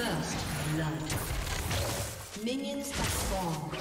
First blood. Minions have spawned.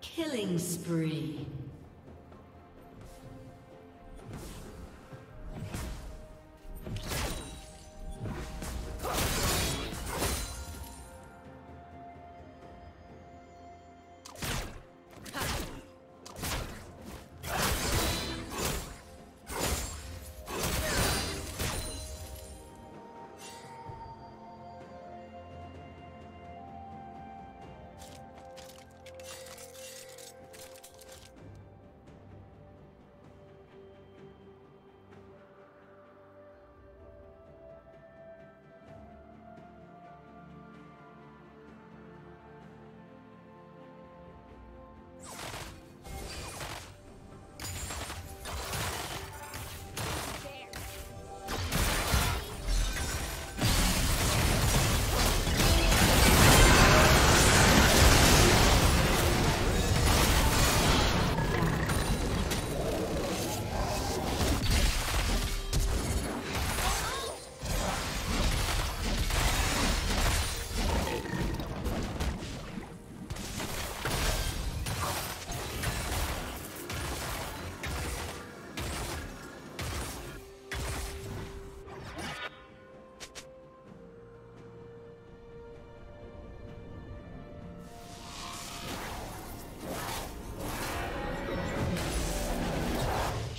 Killing spree.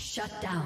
Shut down.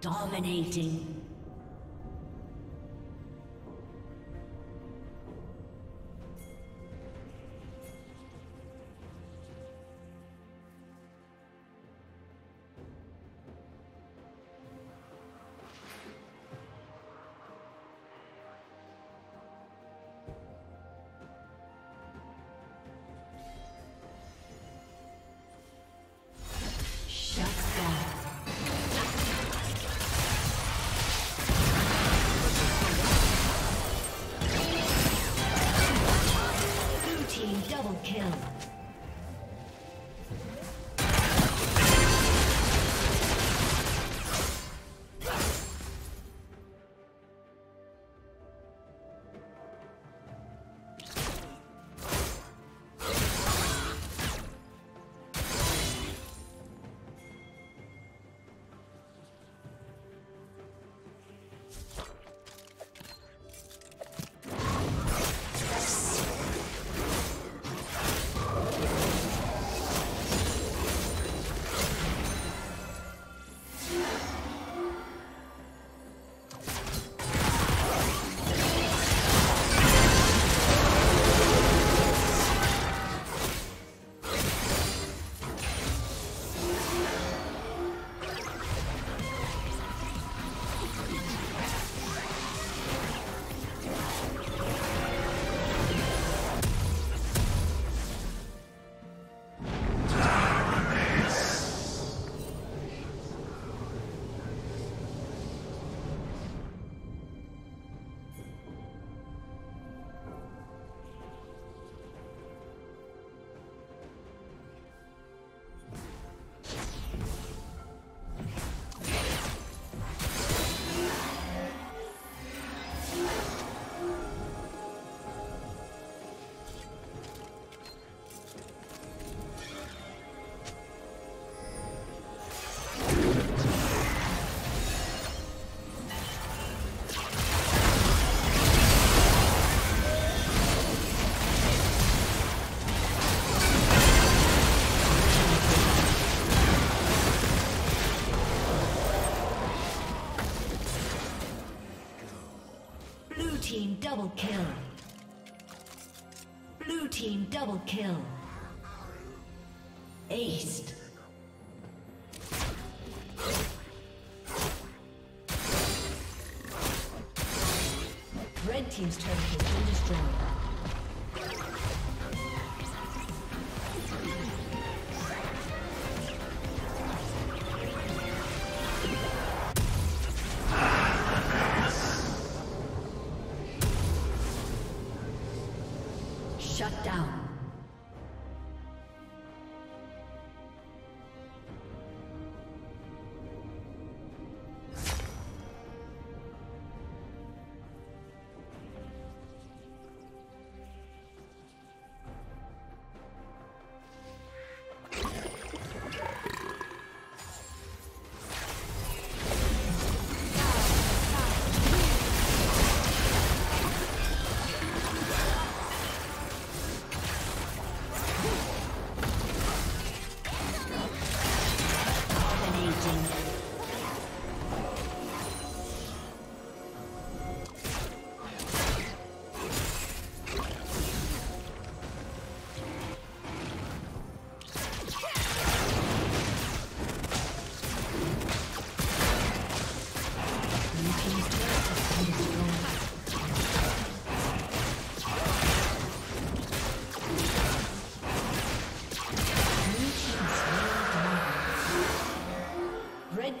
Dominating. Double kill. Blue team double kill. Aced. Red team's turret has been destroyed. Shut down. Red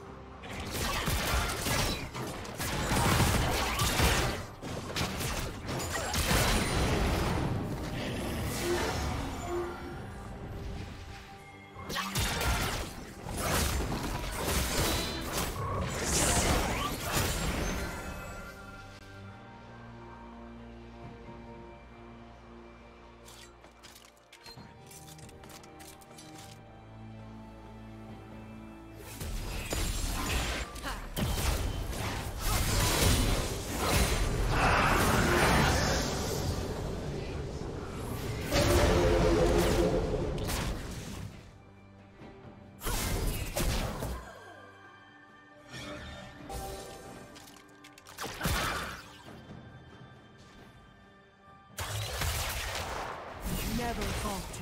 Level halted.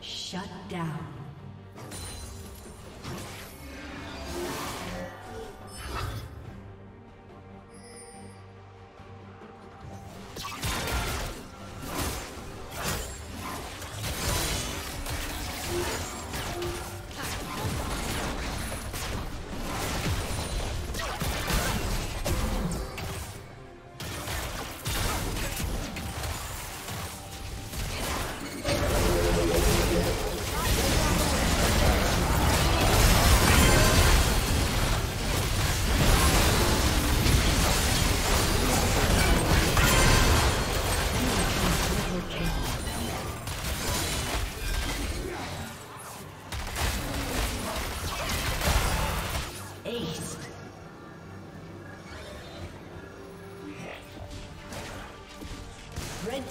Shut down. Red